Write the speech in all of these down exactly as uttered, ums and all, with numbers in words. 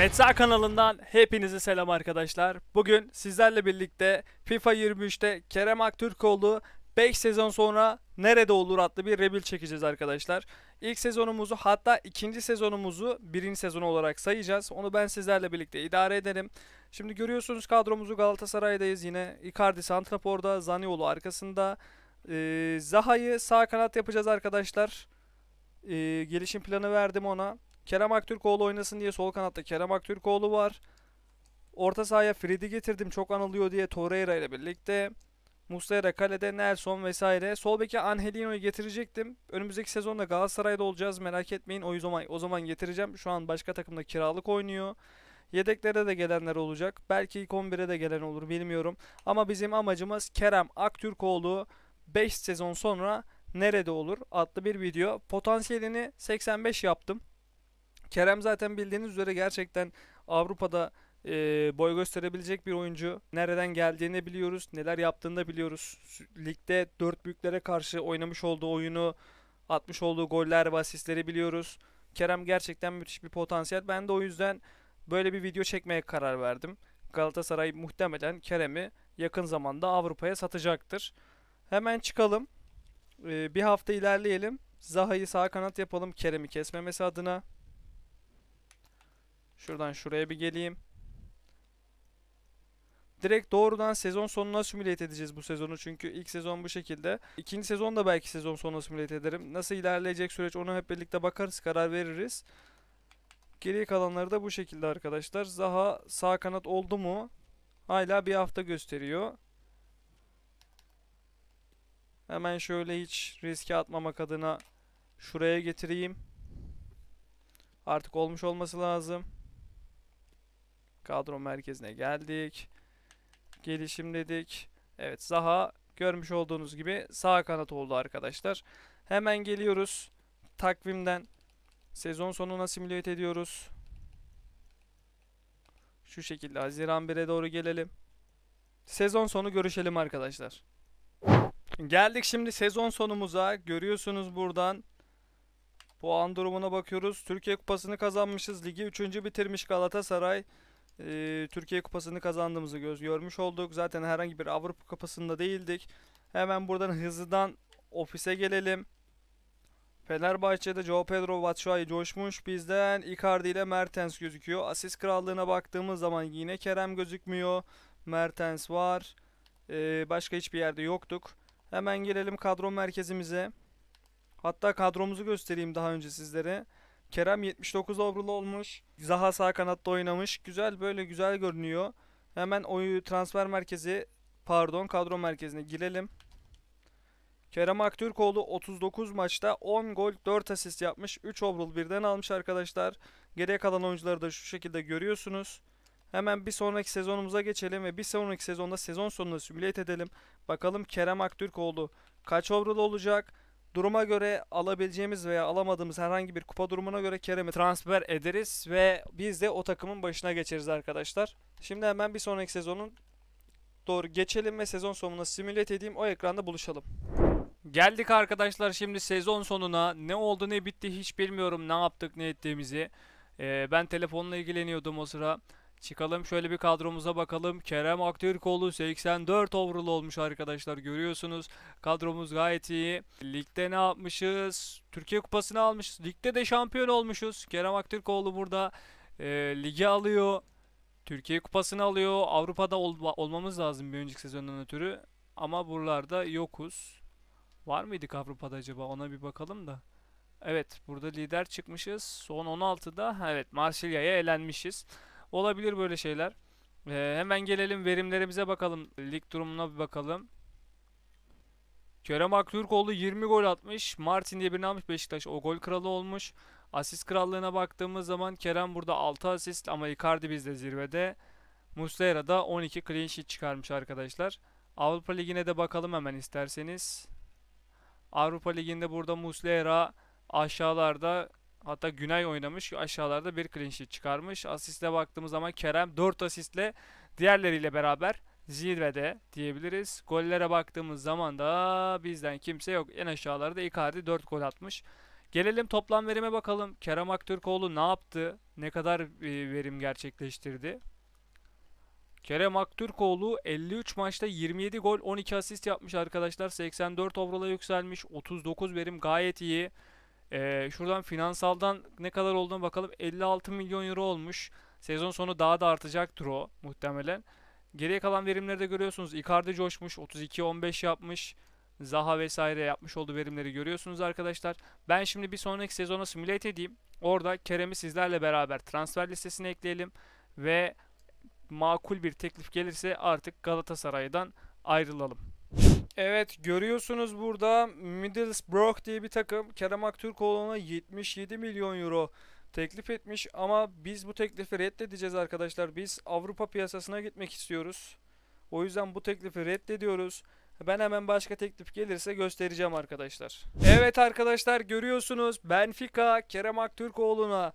Metza kanalından hepinize selam arkadaşlar. Bugün sizlerle birlikte FIFA yirmi üç'te Kerem Aktürkoğlu beş sezon sonra nerede olur adlı bir rebuild çekeceğiz arkadaşlar. İlk sezonumuzu, hatta ikinci sezonumuzu birinci sezon olarak sayacağız. Onu ben sizlerle birlikte idare edelim. Şimdi görüyorsunuz kadromuzu, Galatasaray'dayız yine. Icardi santraforda, Zaniolu arkasında. Ee, Zaha'yı sağ kanat yapacağız arkadaşlar. Ee, gelişim planı verdim ona. Kerem Aktürkoğlu oynasın diye sol kanatta Kerem Aktürkoğlu var. Orta sahaya Fredi getirdim, çok anılıyor diye, Torreira ile birlikte. Muslera kalede, Nelson vesaire. Sol beke Angelino'yu getirecektim. Önümüzdeki sezonda Galatasaray'da olacağız, merak etmeyin. O zaman, o zaman getireceğim. Şu an başka takımda kiralık oynuyor. Yedeklere de gelenler olacak. Belki ilk on bir'e de gelen olur, bilmiyorum. Ama bizim amacımız Kerem Aktürkoğlu beş sezon sonra nerede olur adlı bir video. Potansiyelini seksen beş yaptım. Kerem zaten bildiğiniz üzere gerçekten Avrupa'da e, boy gösterebilecek bir oyuncu. Nereden geldiğini biliyoruz, neler yaptığını da biliyoruz. Ligde dört büyüklere karşı oynamış olduğu oyunu, atmış olduğu goller ve asistleri biliyoruz. Kerem gerçekten müthiş bir potansiyel. Ben de o yüzden böyle bir video çekmeye karar verdim. Galatasaray muhtemelen Kerem'i yakın zamanda Avrupa'ya satacaktır. Hemen çıkalım. E, bir hafta ilerleyelim. Zaha'yı sağ kanat yapalım Kerem'i kesmemesi adına. Şuradan şuraya bir geleyim. Direkt doğrudan sezon sonuna simüle edeceğiz bu sezonu. Çünkü ilk sezon bu şekilde. İkinci sezon da belki sezon sonuna simüle ederim. Nasıl ilerleyecek süreç, onu hep birlikte bakarız, karar veririz. Geriye kalanları da bu şekilde arkadaşlar. Zaha sağ kanat oldu mu? Hala bir hafta gösteriyor. Hemen şöyle hiç riske atmamak adına şuraya getireyim. Artık olmuş olması lazım. Kadro merkezine geldik. Gelişim dedik. Evet, Zaha görmüş olduğunuz gibi sağ kanat oldu arkadaşlar. Hemen geliyoruz takvimden. Sezon sonuna simüle ediyoruz. Şu şekilde Haziran bir'e doğru gelelim. Sezon sonu görüşelim arkadaşlar. Geldik şimdi sezon sonumuza. Görüyorsunuz buradan. Puan durumuna bakıyoruz. Türkiye Kupası'nı kazanmışız. Ligi üçüncü bitirmiş Galatasaray. Ee, Türkiye Kupası'nı kazandığımızı göz görmüş olduk. Zaten herhangi bir Avrupa Kupası'nda değildik. Hemen buradan hızlıdan ofise gelelim. Fenerbahçe'de João Pedro Batshuayi coşmuş. Bizden Icardi ile Mertens gözüküyor. Asist krallığına baktığımız zaman yine Kerem gözükmüyor. Mertens var. Ee, başka hiçbir yerde yoktuk. Hemen gelelim kadro merkezimize. Hatta kadromuzu göstereyim daha önce sizlere. Kerem yetmiş dokuz overall olmuş. Zaha sağ kanatta oynamış. Güzel, böyle güzel görünüyor. Hemen oyu transfer merkezi, pardon, kadro merkezine girelim. Kerem Aktürkoğlu otuz dokuz maçta on gol dört asist yapmış. üç overall birden almış arkadaşlar. Geriye kalan oyuncuları da şu şekilde görüyorsunuz. Hemen bir sonraki sezonumuza geçelim ve bir sonraki sezonda sezon sonunu simüle edelim. Bakalım Kerem Aktürkoğlu kaç overall olacak? Duruma göre alabileceğimiz veya alamadığımız herhangi bir kupa durumuna göre Kerem'i transfer ederiz ve biz de o takımın başına geçeriz arkadaşlar. Şimdi hemen bir sonraki sezonun doğru geçelim ve sezon sonuna simüle edeyim, o ekranda buluşalım. Geldik arkadaşlar şimdi sezon sonuna. Ne oldu ne bitti hiç bilmiyorum, ne yaptık ne ettiğimizi. Ee, ben telefonla ilgileniyordum o sıra. Çıkalım şöyle bir kadromuza bakalım. Kerem Aktürkoğlu seksen dört overall olmuş arkadaşlar, görüyorsunuz. Kadromuz gayet iyi. Ligde ne yapmışız? Türkiye Kupası'nı almışız. Ligde de şampiyon olmuşuz. Kerem Aktürkoğlu burada e, ligi alıyor. Türkiye Kupası'nı alıyor. Avrupa'da ol, olmamız lazım bir önceki sezondan ötürü. Ama buralarda yokuz. Var mıydık Avrupa'da acaba? Ona bir bakalım da. Evet, burada lider çıkmışız. Son on altı'da evet Marsilya'ya elenmişiz. Olabilir böyle şeyler. Ee, hemen gelelim verimlerimize bakalım. Lig durumuna bir bakalım. Kerem Aktürkoğlu yirmi gol atmış. Martin diye birini almış Beşiktaş. O gol kralı olmuş. Asist krallığına baktığımız zaman Kerem burada altı asist ama Icardi bizde zirvede. Muslera da on iki clean sheet çıkarmış arkadaşlar. Avrupa Ligi'ne de bakalım hemen isterseniz. Avrupa Ligi'nde burada Muslera aşağılarda, hatta Günay oynamış. Aşağılarda bir clean sheet çıkarmış. Asiste baktığımız zaman Kerem dört asistle diğerleriyle beraber zirvede diyebiliriz. Gollere baktığımız zaman da bizden kimse yok. En aşağılarda Icardi dört gol atmış. Gelelim toplam verime bakalım. Kerem Aktürkoğlu ne yaptı? Ne kadar verim gerçekleştirdi? Kerem Aktürkoğlu elli üç maçta yirmi yedi gol on iki asist yapmış arkadaşlar. seksen dört overall'a yükselmiş. otuz dokuz verim gayet iyi. Ee, şuradan finansaldan ne kadar olduğuna bakalım. elli altı milyon euro olmuş. Sezon sonu daha da artacaktır o muhtemelen. Geriye kalan verimleri de görüyorsunuz. Icardi coşmuş. otuz iki on beş yapmış. Zaha vesaire yapmış olduğu verimleri görüyorsunuz arkadaşlar. Ben şimdi bir sonraki sezona simulate edeyim. Orada Kerem'i sizlerle beraber transfer listesine ekleyelim. Ve makul bir teklif gelirse artık Galatasaray'dan ayrılalım. Evet, görüyorsunuz burada Middlesbrough diye bir takım Kerem Aktürkoğlu'na yetmiş yedi milyon euro teklif etmiş ama biz bu teklifi reddedeceğiz arkadaşlar. Biz Avrupa piyasasına gitmek istiyoruz. O yüzden bu teklifi reddediyoruz. Ben hemen başka teklif gelirse göstereceğim arkadaşlar. Evet arkadaşlar, görüyorsunuz Benfica Kerem Aktürkoğlu'na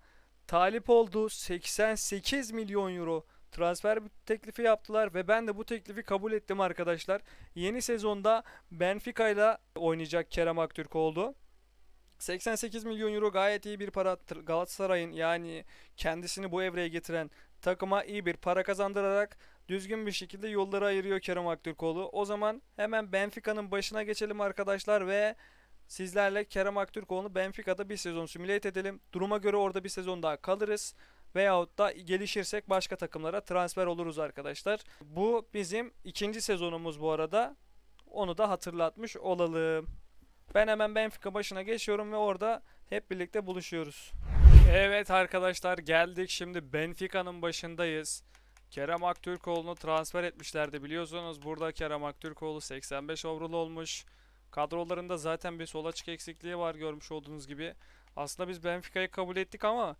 talip oldu. seksen sekiz milyon euro transfer teklifi yaptılar ve ben de bu teklifi kabul ettim arkadaşlar. Yeni sezonda Benfica ile oynayacak Kerem Aktürkoğlu. seksen sekiz milyon euro gayet iyi bir para. Galatasaray'ın, yani kendisini bu evreye getiren takıma iyi bir para kazandırarak düzgün bir şekilde yolları ayırıyor Kerem Aktürkoğlu. O zaman hemen Benfica'nın başına geçelim arkadaşlar ve sizlerle Kerem Aktürkoğlu'nu Benfica'da bir sezon simüle edelim. Duruma göre orada bir sezon daha kalırız. Veyahut da gelişirsek başka takımlara transfer oluruz arkadaşlar. Bu bizim ikinci sezonumuz bu arada. Onu da hatırlatmış olalım. Ben hemen Benfica başına geçiyorum ve orada hep birlikte buluşuyoruz. Evet arkadaşlar, geldik şimdi Benfica'nın başındayız. Kerem Aktürkoğlu'nu transfer etmişlerdi biliyorsunuz. Burada Kerem Aktürkoğlu seksen beş overall olmuş. Kadrolarında zaten bir sol açık eksikliği var görmüş olduğunuz gibi. Aslında biz Benfica'yı kabul ettik ama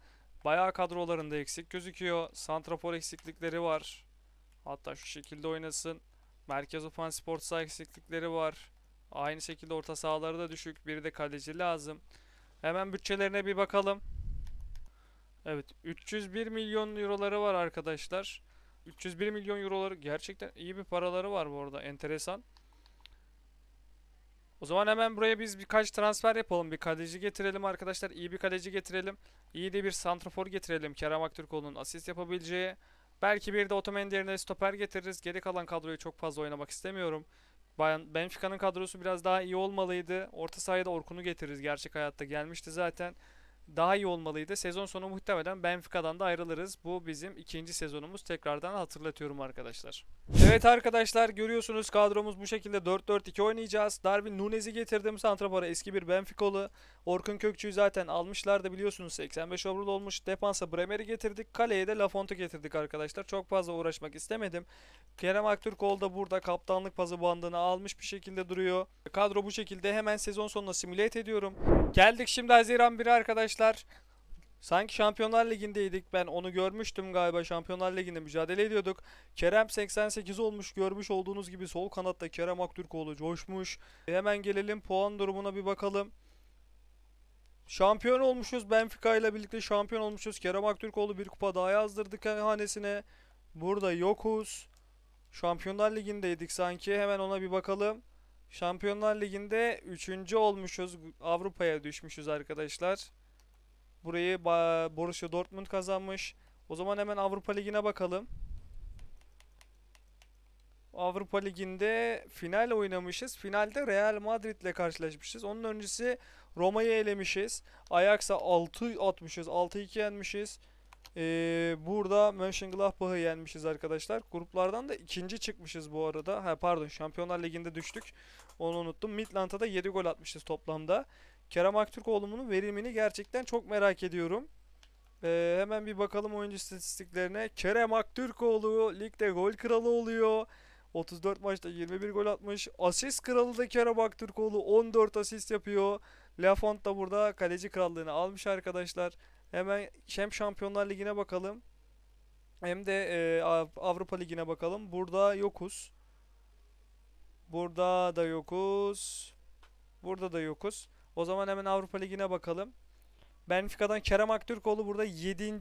bayağı kadrolarında eksik gözüküyor. Santrafor eksiklikleri var. Hatta şu şekilde oynasın. Merkez ofansif orta saha eksiklikleri var. Aynı şekilde orta sahaları da düşük. Bir de kaleci lazım. Hemen bütçelerine bir bakalım. Evet, üç yüz bir milyon euroları var arkadaşlar. üç yüz bir milyon euroları gerçekten iyi bir paraları var bu arada. Enteresan. O zaman hemen buraya biz birkaç transfer yapalım. Bir kaleci getirelim arkadaşlar. İyi bir kaleci getirelim. İyi de bir santrafor getirelim. Kerem Aktürkoğlu'nun asist yapabileceği. Belki bir de Otamendi yerine stoper getiririz. Geri kalan kadroyu çok fazla oynamak istemiyorum. Benfica'nın kadrosu biraz daha iyi olmalıydı. Orta sahaya da Orkun'u getiririz. Gerçek hayatta gelmişti zaten. Daha iyi olmalıydı. Sezon sonu muhtemelen Benfica'dan da ayrılırız. Bu bizim ikinci sezonumuz. Tekrardan hatırlatıyorum arkadaşlar. Evet arkadaşlar, görüyorsunuz kadromuz bu şekilde. dört dört iki oynayacağız. Darwin Nunez'i getirdim. Santrafor'a eski bir Benfica'lı. Orkun Kökçü'yü zaten almışlardı biliyorsunuz. seksen beş overall olmuş. Defansa Bremer'i getirdik. Kaleye de Lafont'u getirdik arkadaşlar. Çok fazla uğraşmak istemedim. Kerem Aktürkoğlu da burada kaptanlık pazı bandını almış bir şekilde duruyor. Kadro bu şekilde. Hemen sezon sonuna simüle ediyorum. Geldik şimdi Haziran biri arkadaşlar. Sanki Şampiyonlar Ligi'ndeydik. Ben onu görmüştüm galiba. Şampiyonlar Ligi'nde mücadele ediyorduk. Kerem seksen sekiz olmuş. Görmüş olduğunuz gibi sol kanatta Kerem Aktürkoğlu coşmuş. E hemen gelelim puan durumuna bir bakalım. Şampiyon olmuşuz. Benfica ile birlikte şampiyon olmuşuz. Kerem Aktürkoğlu bir kupa daha yazdırdık hanesine. Burada yokuz. Şampiyonlar Ligi'ndeydik sanki. Hemen ona bir bakalım. Şampiyonlar Ligi'nde üçüncü olmuşuz. Avrupa'ya düşmüşüz arkadaşlar. Burayı Borussia Dortmund kazanmış. O zaman hemen Avrupa Ligi'ne bakalım. Avrupa Ligi'nde final oynamışız. Finalde Real Madrid ile karşılaşmışız. Onun öncesi Roma'yı elemişiz. Ajax'a altı atmışız. altı iki yenmişiz. Ee, burada Mönchengladbach'ı yenmişiz arkadaşlar. Gruplardan da ikinci çıkmışız bu arada. Ha, pardon, Şampiyonlar Ligi'nde düştük. Onu unuttum. Midland'a da yedi gol atmışız toplamda. Kerem Aktürkoğlu'nun verimini gerçekten çok merak ediyorum. Ee, hemen bir bakalım oyuncu istatistiklerine. Kerem Aktürkoğlu ligde gol kralı oluyor. otuz dört maçta yirmi bir gol atmış. Asist kralı da Kerem Aktürkoğlu, on dört asist yapıyor. Lafont da burada kaleci krallığını almış arkadaşlar. Hemen hem Şampiyonlar Ligi'ne bakalım. Hem de e, Avrupa Ligi'ne bakalım. Burada yokuz. Burada da yokuz. Burada da yokuz. O zaman hemen Avrupa Ligi'ne bakalım. Benfica'dan Kerem Aktürkoğlu burada yedi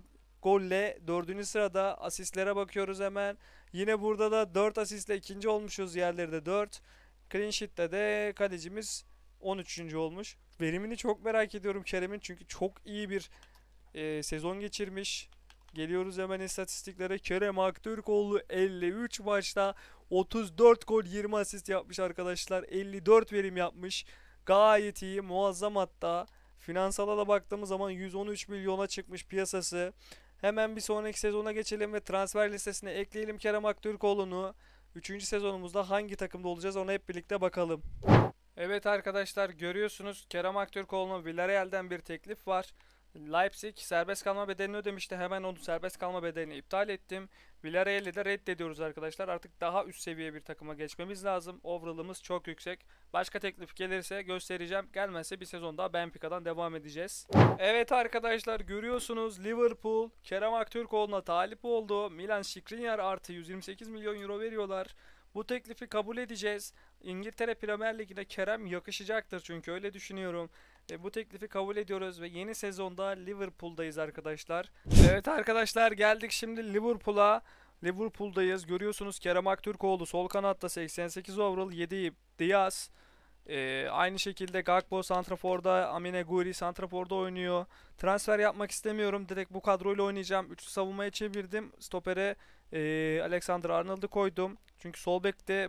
golle dördüncü sırada. Asistlere bakıyoruz hemen. Yine burada da dört asistle ikinci olmuşuz. Yerleri de dört. Clean sheet'te de kalecimiz on üçüncü olmuş. verimini çok merak ediyorum Kerem'in. Çünkü çok iyi bir e, sezon geçirmiş. Geliyoruz hemen istatistiklere. Kerem Aktürkoğlu elli üç maçta otuz dört gol yirmi asist yapmış arkadaşlar. elli dört verim yapmış. Gayet iyi, muazzam hatta. Finansala da baktığımız zaman yüz on üç milyona çıkmış piyasası. Hemen bir sonraki sezona geçelim ve transfer listesine ekleyelim Kerem Aktürkoğlu'nu. Üçüncü sezonumuzda hangi takımda olacağız ona hep birlikte bakalım. Evet arkadaşlar, görüyorsunuz Kerem Aktürkoğlu'na Villarreal'den bir teklif var. Leipzig serbest kalma bedelini ödemişti. Hemen onu serbest kalma bedelini iptal ettim. Villarreal'i de reddediyoruz arkadaşlar. Artık daha üst seviye bir takıma geçmemiz lazım. Overall'ımız çok yüksek. Başka teklif gelirse göstereceğim. Gelmezse bir sezon daha Benfica'dan devam edeceğiz. Evet arkadaşlar, görüyorsunuz Liverpool Kerem Aktürkoğlu'na talip oldu. Milan Skriniar artı yüz yirmi sekiz milyon euro veriyorlar. Bu teklifi kabul edeceğiz. İngiltere Premier Ligi'ne Kerem yakışacaktır çünkü, öyle düşünüyorum. E, bu teklifi kabul ediyoruz ve yeni sezonda Liverpool'dayız arkadaşlar. Evet arkadaşlar, geldik şimdi Liverpool'a. Liverpool'dayız. Görüyorsunuz Kerem Aktürkoğlu sol kanatta seksen sekiz overall, yedi Diaz. E, aynı şekilde Gakpo santraforda, Amine Guri santraforda oynuyor. Transfer yapmak istemiyorum. Direkt bu kadroyla oynayacağım. Üçlü savunmaya çevirdim. Stopere e, Alexander Arnold'u koydum. Çünkü sol bekte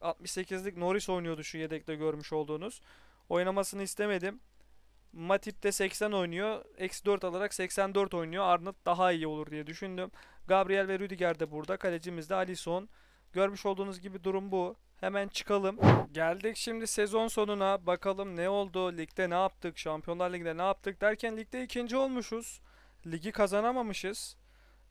altmış sekizlik Norris oynuyordu, şu yedekte görmüş olduğunuz. Oynamasını istemedim. Matip de seksen oynuyor. eksi dört alarak seksen dört oynuyor. Arnold daha iyi olur diye düşündüm. Gabriel ve Rüdiger de burada. Kalecimiz de Alisson. Görmüş olduğunuz gibi durum bu. Hemen çıkalım. Geldik şimdi sezon sonuna. Bakalım ne oldu? Ligde ne yaptık? Şampiyonlar Ligi'de ne yaptık? Derken ligde ikinci olmuşuz. Ligi kazanamamışız.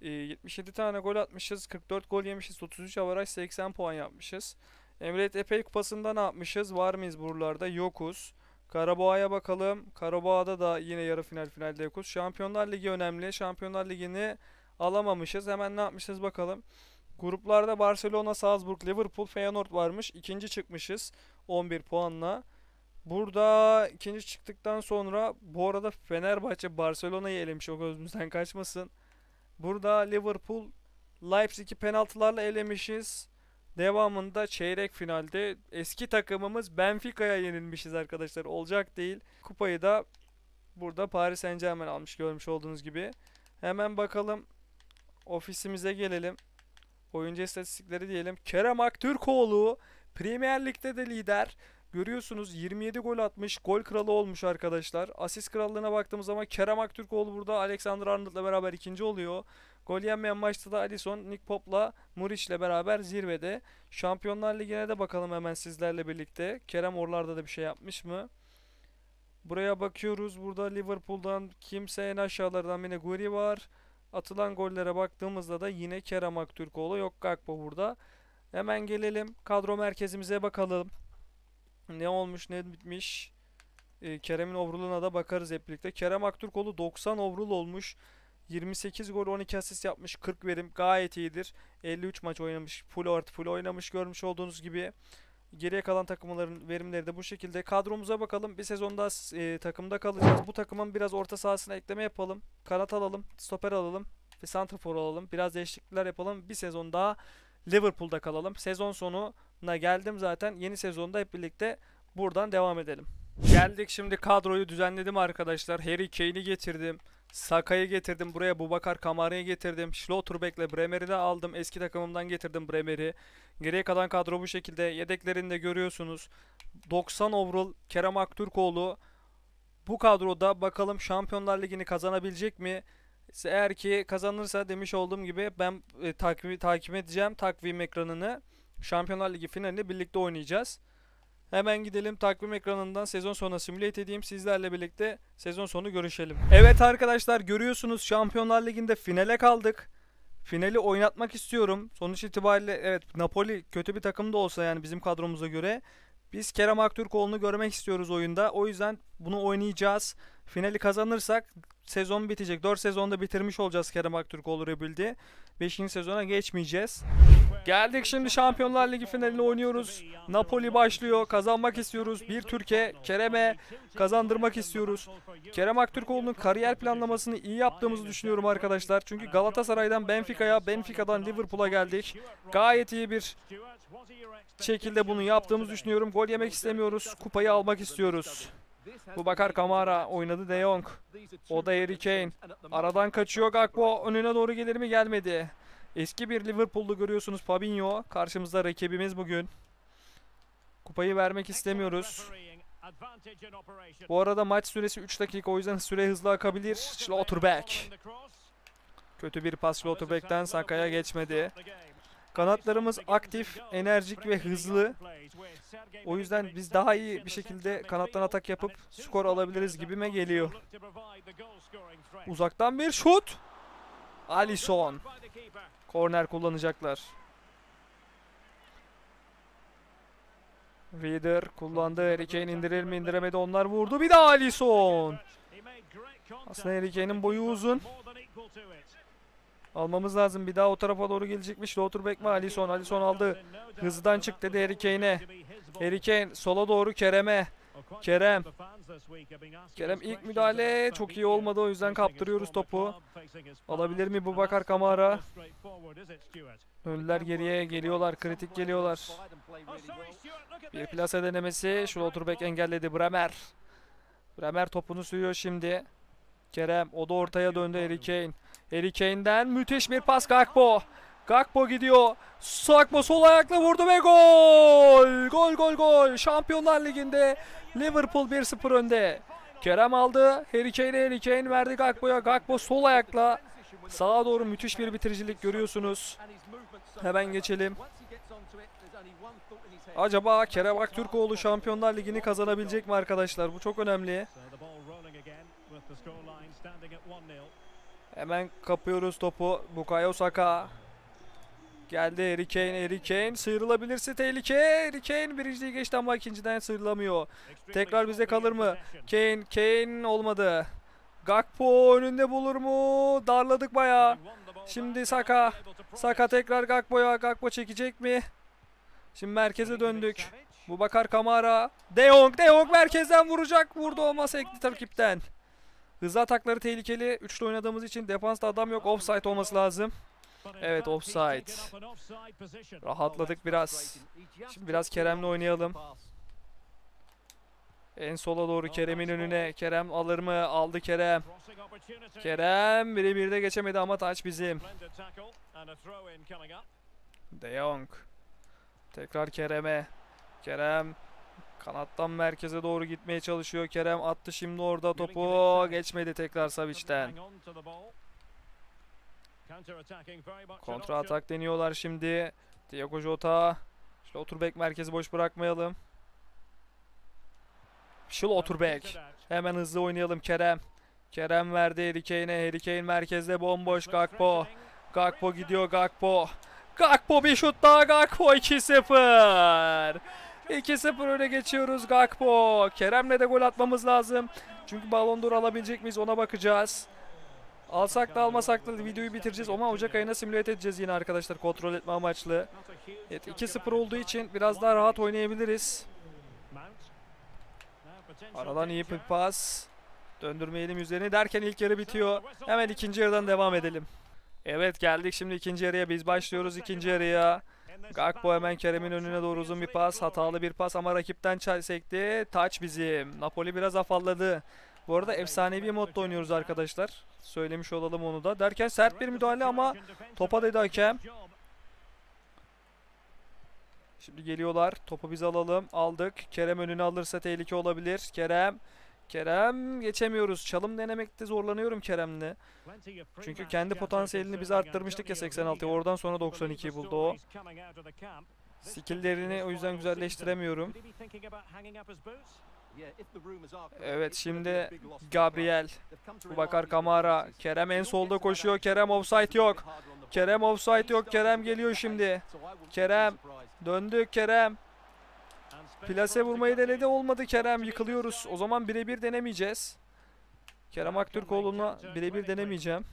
yetmiş yedi tane gol atmışız. kırk dört gol yemişiz. otuz üç avaraj, seksen puan yapmışız. Emret Epey Kupası'nda ne yapmışız? Var mıyız buralarda? Yokuz. Karabağ'a bakalım. Karabağ'da da yine yarı final, finalde yokuz. Şampiyonlar Ligi önemli. Şampiyonlar Ligi'ni alamamışız. Hemen ne yapmışız bakalım. Gruplarda Barcelona, Salzburg, Liverpool, Feyenoord varmış. İkinci çıkmışız on bir puanla. Burada ikinci çıktıktan sonra bu arada Fenerbahçe Barcelona'yı elemiş. O gözümüzden kaçmasın. Burada Liverpool, Leipzig'i penaltılarla elemişiz. Devamında çeyrek finalde eski takımımız Benfica'ya yenilmişiz arkadaşlar. Olacak değil. Kupayı da burada Paris Saint Germain almış, görmüş olduğunuz gibi. Hemen bakalım. Ofisimize gelelim. Oyuncu istatistikleri diyelim. Kerem Aktürkoğlu Premier Lig'de de lider. Görüyorsunuz yirmi yedi gol atmış. Gol kralı olmuş arkadaşlar. Asist krallığına baktığımız zaman Kerem Aktürkoğlu burada Alexander Arnold'la beraber ikinci oluyor. Gol yenmeyen maçta da Alisson, Nick Pop'la Muriç'le beraber zirvede. Şampiyonlar Ligi'ne de bakalım hemen sizlerle birlikte. Kerem oralarda da bir şey yapmış mı? Buraya bakıyoruz. Burada Liverpool'dan kimse, en aşağılardan yine Guri var. Atılan gollere baktığımızda da yine Kerem Aktürkoğlu yok. Gakpo burada. Hemen gelelim kadro merkezimize bakalım. Ne olmuş ne bitmiş. Ee, Kerem'in overall'ına da bakarız hep birlikte. Kerem Aktürkoğlu doksan overall olmuş. yirmi sekiz gol, on iki asist yapmış. kırk verim, gayet iyidir. elli üç maç oynamış. Full artı full oynamış, görmüş olduğunuz gibi. Geriye kalan takımların verimleri de bu şekilde. Kadromuza bakalım. Bir sezonda e, takımda kalacağız. Bu takımın biraz orta sahasına ekleme yapalım. Kanat alalım, stoper alalım ve santrafor alalım. Biraz değişiklikler yapalım. Bir sezon daha Liverpool'da kalalım. Sezon sonuna geldim zaten. Yeni sezonda hep birlikte buradan devam edelim. Geldik şimdi, kadroyu düzenledim arkadaşlar. Harry Kane'i getirdim. Saka'yı getirdim. Buraya Boubakary Kamara'yı getirdim. Schlotterbeck'le Bremer'i de aldım. Eski takımımdan getirdim Bremer'i. Geriye kalan kadro bu şekilde. Yedeklerini de görüyorsunuz. doksan overall Kerem Aktürkoğlu. Bu kadroda bakalım Şampiyonlar Ligi'ni kazanabilecek mi? Eğer ki kazanırsa demiş olduğum gibi ben e, takvimi takip edeceğim. Takvim ekranını. Şampiyonlar Ligi finalini birlikte oynayacağız. Hemen gidelim takvim ekranından sezon sonuna simülate edeyim. Sizlerle birlikte sezon sonu görüşelim. Evet arkadaşlar, görüyorsunuz Şampiyonlar Ligi'nde finale kaldık. Finali oynatmak istiyorum. Sonuç itibariyle evet, Napoli kötü bir takım da olsa yani bizim kadromuza göre. Biz Kerem Aktürkoğlu'nu görmek istiyoruz oyunda. O yüzden bunu oynayacağız. Finali kazanırsak sezon bitecek. dört sezonda bitirmiş olacağız Kerem Aktürkoğlu Rebuild'i. beşinci sezona geçmeyeceğiz. Geldik şimdi Şampiyonlar Ligi finalini oynuyoruz. Napoli başlıyor. Kazanmak istiyoruz. Bir Türkiye Kerem'e kazandırmak istiyoruz. Kerem Aktürkoğlu'nun kariyer planlamasını iyi yaptığımızı düşünüyorum arkadaşlar. Çünkü Galatasaray'dan Benfica'ya, Benfica'dan Liverpool'a geldik. Gayet iyi bir şekilde bunu yaptığımızı düşünüyorum. Gol yemek istemiyoruz. Kupayı almak istiyoruz. Boubakary Kamara oynadı De Jong. O da Harry Kane. Aradan kaçıyor Gakpo. Önüne doğru gelir mi? Gelmedi. Eski bir Liverpool'lu görüyorsunuz Fabinho. Karşımızda rakibimiz bugün. Kupayı vermek istemiyoruz. Bu arada maç süresi üç dakika. O yüzden süre hızlı akabilir. Schlotterbeck. Kötü bir pas Schlotterbeck'ten Saka'ya geçmedi. Kanatlarımız aktif, enerjik ve hızlı. O yüzden biz daha iyi bir şekilde kanattan atak yapıp skor alabiliriz gibime geliyor. Uzaktan bir şut. Alisson. Korner kullanacaklar. Reader kullandı. Harry Kane indirir mi? İndiremedi. Onlar vurdu. Bir de Alisson. Aslında Harry Kane'in boyu uzun. Almamız lazım. Bir daha o tarafa doğru gelecekmiş. Schlotterbeck mi? Alisson. Alisson aldı. Hızdan çık dedi Harry Kane'e. Harry Kane sola doğru Kerem'e. Kerem. Kerem ilk müdahale çok iyi olmadı. O yüzden kaptırıyoruz topu. Alabilir mi Boubakary Kamara? Önlüler geriye geliyorlar. Kritik geliyorlar. Bir plase denemesi. Schlotterbeck engelledi. Bremer. Bremer topunu sürüyor şimdi. Kerem. O da ortaya döndü Harry Kane. Harry Kane'den müthiş bir pas Gakpo. Gakpo gidiyor. Sakma sol ayakla vurdu ve gol. Gol gol gol. Şampiyonlar Ligi'nde Liverpool bir sıfır önde. Kerem aldı. Harry Kane'e Harry Kane verdi Gakpo'ya. Gakpo sol ayakla sağa doğru müthiş bir bitiricilik görüyorsunuz. Hemen geçelim. Acaba Kerem Aktürkoğlu Şampiyonlar Ligi'ni kazanabilecek mi arkadaşlar? Bu çok önemli. Hemen kapıyoruz topu. Bukayo Saka. Geldi Harry Kane, Harry Kane. Sıyrılabilirse tehlike. Harry Kane birinciliği geçti ama ikinciden sıyrılamıyor. Tekrar bize kalır mı? Kane, Kane olmadı. Gakpo önünde bulur mu? Darladık bayağı. Şimdi Saka. Saka tekrar Gakpo'ya. Gakpo çekecek mi? Şimdi merkeze döndük. Boubakary Kamara. De Jong, De Jong merkezden vuracak. Vurdu ama sekti takipten. Hızlı atakları tehlikeli. Üçlü oynadığımız için defansta adam yok. Offside olması lazım. Evet, offside. Rahatladık biraz. Şimdi biraz Kerem'le oynayalım. En sola doğru Kerem'in önüne. Kerem alır mı? Aldı Kerem. Kerem birebir de geçemedi ama taç bizim. De Jong. Tekrar Kerem'e. Kerem kanattan merkeze doğru gitmeye çalışıyor. Kerem attı şimdi orada topu. Geçmedi tekrar Savic'ten. Kontra atak deniyorlar şimdi. Thiago Jota. Schlotterbeck merkezi boş bırakmayalım. Schlotterbeck. Hemen hızlı oynayalım Kerem. Kerem verdi Harry Kane'e. Harry Kane merkezde bomboş. Gakpo. Gakpo gidiyor Gakpo. Gakpo bir şut daha. Gakpo iki sıfır. iki sıfır öne geçiyoruz Gakpo. Kerem'le de gol atmamız lazım. Çünkü Ballon d'Or alabilecek miyiz ona bakacağız. Alsak da almasak da videoyu bitireceğiz ama Ocak ayına simüle edeceğiz yine arkadaşlar, kontrol etme amaçlı. Evet, iki sıfır olduğu için biraz daha rahat oynayabiliriz. Aradan iyi bir pas. Döndürmeyelim üzerine derken ilk yarı bitiyor. Hemen ikinci yarıdan devam edelim. Evet, geldik şimdi ikinci yarıya, biz başlıyoruz ikinci yarıya. Gakpo hemen Kerem'in önüne doğru uzun bir pas. Hatalı bir pas ama rakipten sekti. Taç bizim. Napoli biraz afalladı. Bu arada efsanevi modda oynuyoruz arkadaşlar. Söylemiş olalım onu da. Derken sert bir müdahale ama topa dedi hakem. Şimdi geliyorlar. Topu biz alalım. Aldık. Kerem önüne alırsa tehlike olabilir. Kerem. Kerem geçemiyoruz. Çalım denemekte zorlanıyorum Kerem'le. Çünkü kendi potansiyelini biz arttırmıştık ya seksen altıya. Oradan sonra doksan ikiyi buldu o. Skill'lerini o yüzden güzelleştiremiyorum. Evet, şimdi Gabriel. Boubakary Kamara. Kerem en solda koşuyor. Kerem offside yok. Kerem offside yok. Kerem geliyor şimdi. Kerem. Döndü Kerem. Plase vurmayı denedi, olmadı Kerem, yıkılıyoruz. O zaman birebir denemeyeceğiz. Kerem Aktürkoğlu'na birebir denemeyeceğim.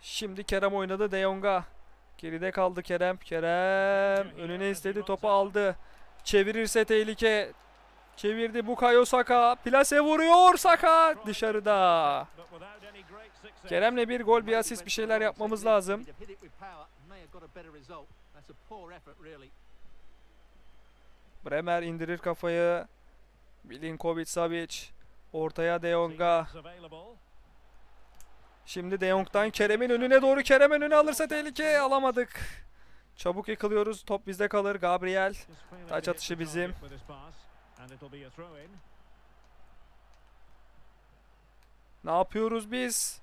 Şimdi Kerem oynadı De Jong'a. Geride kaldı Kerem. Kerem önüne istedi, topu aldı. Çevirirse tehlike. Çevirdi Bukayo Saka. Plase vuruyor Saka dışarıda. Kerem'le bir gol, bir asist, bir şeyler yapmamız lazım. Bremer indirir kafayı. Milinković-Savić ortaya De Jong'a. Şimdi De Jong'dan Kerem'in önüne doğru. Kerem önüne alırsa tehlike, alamadık. Çabuk yıkılıyoruz. Top bizde kalır. Gabriel. Taç atışı bizim. Ne yapıyoruz biz?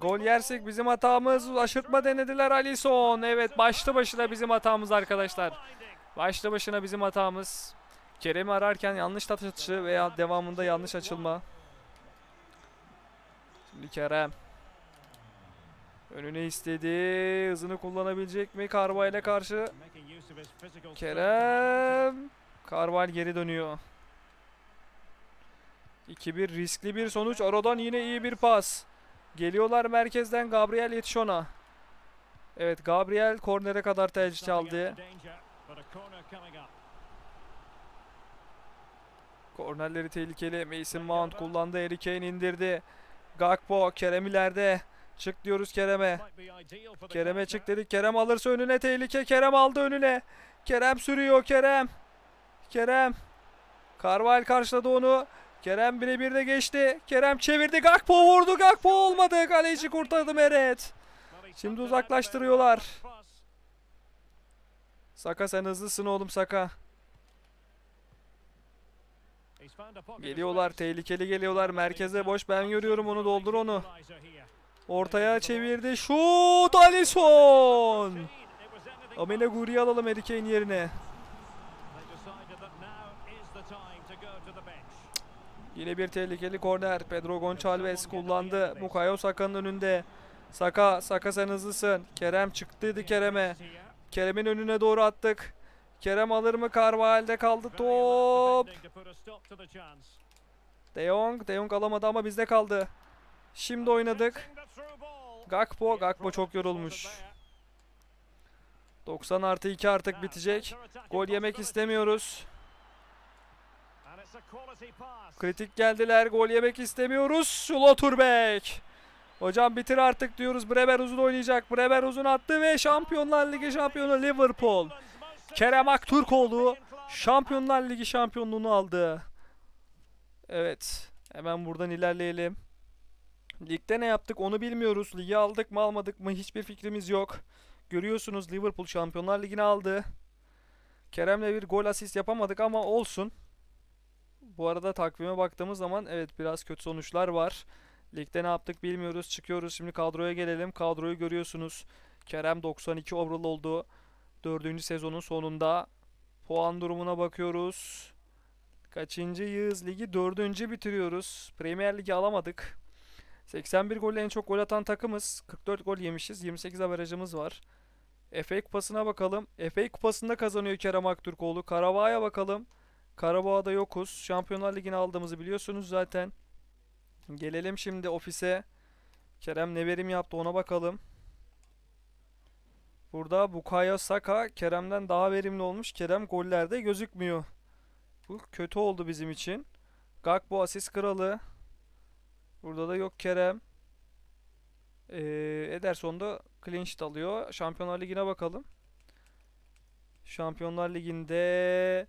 Gol yersek bizim hatamız. Aşırtma denediler. Alisson. Evet, başlı başına bizim hatamız arkadaşlar. Başlı başına bizim hatamız. Kerem'i ararken yanlış taç atışı veya devamında yanlış açılma. Şimdi Kerem. Önüne istedi. Hızını kullanabilecek mi? Carvalho'ya karşı. Kerem. Carvalho geri dönüyor. iki bir riskli bir sonuç. Aradan yine iyi bir pas. Geliyorlar merkezden. Gabriel yetiş ona. Evet, Gabriel kornere kadar tercih aldı. Kornerleri tehlikeli. Mason Mount kullandı. Harry Kane indirdi. Gakpo. Kerem ileride. Çık diyoruz Kerem'e. Kerem'e çık dedik. Kerem alırsa önüne tehlike. Kerem aldı önüne. Kerem sürüyor. Kerem. Kerem. Carvalho karşıladı onu. Kerem birebir de geçti. Kerem çevirdi. Gakpo vurdu. Gakpo olmadı. Kaleci kurtardı Meret. Şimdi uzaklaştırıyorlar. Saka sen hızlısın oğlum Saka. Geliyorlar. Tehlikeli geliyorlar. Merkeze boş. Ben görüyorum onu. Doldur onu. Ortaya çevirdi. Şut! Alisson! Amine Guri'yi alalım Harry Kane'in yerine. Yine bir tehlikeli korner. Pedro Gonçalves kullandı. Bukayo Saka'nın önünde. Saka, Saka sen hızlısın. Kerem çıktıydı Kerem'e. Kerem'in önüne doğru attık. Kerem alır mı? Carvalho'da kaldı top. De Jong, De Jong alamadı ama bizde kaldı. Şimdi oynadık. Gakpo, Gakpo çok yorulmuş. doksan artı iki artık bitecek. Gol yemek istemiyoruz. Kritik geldiler. Gol yemek istemiyoruz. Schlotterbeck. Hocam bitir artık diyoruz. Bremer uzun oynayacak. Bremer uzun attı ve Şampiyonlar Ligi şampiyonu Liverpool. Kerem Aktürkoğlu Şampiyonlar Ligi şampiyonluğunu aldı. Evet. Hemen buradan ilerleyelim. Ligde ne yaptık onu bilmiyoruz. Ligi aldık mı almadık mı hiçbir fikrimiz yok. Görüyorsunuz Liverpool Şampiyonlar Ligi'ni aldı. Kerem'le bir gol asist yapamadık ama olsun. Bu arada takvime baktığımız zaman evet biraz kötü sonuçlar var. Ligde ne yaptık bilmiyoruz. Çıkıyoruz. Şimdi kadroya gelelim. Kadroyu görüyorsunuz. Kerem doksan iki overall oldu. dördüncü sezonun sonunda. Puan durumuna bakıyoruz. Kaçıncıyız? Ligi dördüncü bitiriyoruz. Premier Ligi alamadık. seksen bir golle en çok gol atan takımız. kırk dört gol yemişiz. yirmi sekiz averajımız var. F A Kupası'na bakalım. F A Kupası'nda kazanıyor Kerem Aktürkoğlu. Karabağ'a bakalım. Karabağ'da yokuz. Şampiyonlar Ligi'ni aldığımızı biliyorsunuz zaten. Gelelim şimdi ofise. Kerem ne verim yaptı ona bakalım. Burada Bukayo Saka Kerem'den daha verimli olmuş. Kerem gollerde gözükmüyor. Bu kötü oldu bizim için. Gakpo asist kralı. Burada da yok Kerem. Ee, Ederson da clean sheet alıyor. Şampiyonlar Ligi'ne bakalım. Şampiyonlar Ligi'nde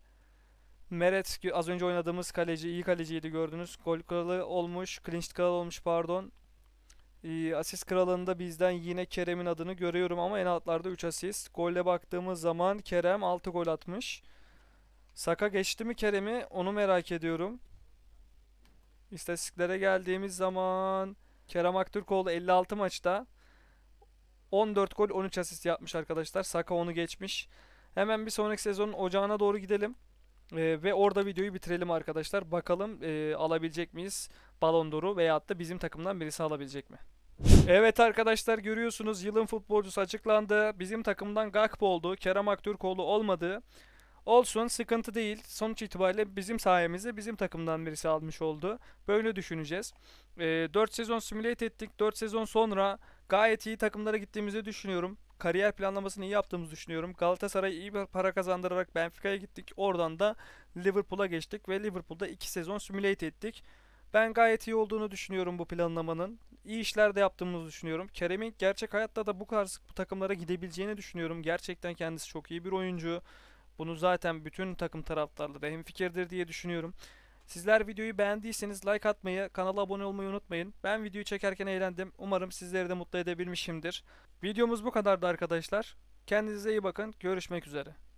Meret az önce oynadığımız kaleci, iyi kaleciydi gördünüz. Gol kralı olmuş, clean sheet kralı olmuş pardon. Ee, asist kralında bizden yine Kerem'in adını görüyorum ama en altlarda üç asist. Golle baktığımız zaman Kerem altı gol atmış. Saka geçti mi Kerem'i onu merak ediyorum. İstatistiklere geldiğimiz zaman Kerem Aktürkoğlu elli altı maçta on dört gol on üç asist yapmış arkadaşlar. Saka onu geçmiş. Hemen bir sonraki sezonun ocağına doğru gidelim. Ee, ve orada videoyu bitirelim arkadaşlar. Bakalım e, alabilecek miyiz Ballon d'Or'u veyahut da bizim takımdan birisi alabilecek mi? Evet arkadaşlar görüyorsunuz yılın futbolcusu açıklandı. Bizim takımdan Gakpo oldu. Kerem Aktürkoğlu olmadı. Olsun sıkıntı değil. Sonuç itibariyle bizim sayemizde bizim takımdan birisi almış oldu. Böyle düşüneceğiz. E, dört sezon simülat ettik. dört sezon sonra gayet iyi takımlara gittiğimizi düşünüyorum. Kariyer planlamasını iyi yaptığımızı düşünüyorum. Galatasaray'a iyi bir para kazandırarak Benfica'ya gittik. Oradan da Liverpool'a geçtik ve Liverpool'da iki sezon simülat ettik. Ben gayet iyi olduğunu düşünüyorum bu planlamanın. İyi işler de yaptığımızı düşünüyorum. Kerem'in gerçek hayatta da bu kadar sık bu takımlara gidebileceğini düşünüyorum. Gerçekten kendisi çok iyi bir oyuncu. Bunu zaten bütün takım taraftarları hemfikirdir diye düşünüyorum. Sizler videoyu beğendiyseniz like atmayı, kanala abone olmayı unutmayın. Ben videoyu çekerken eğlendim. Umarım sizleri de mutlu edebilmişimdir. Videomuz bu kadardı arkadaşlar. Kendinize iyi bakın. Görüşmek üzere.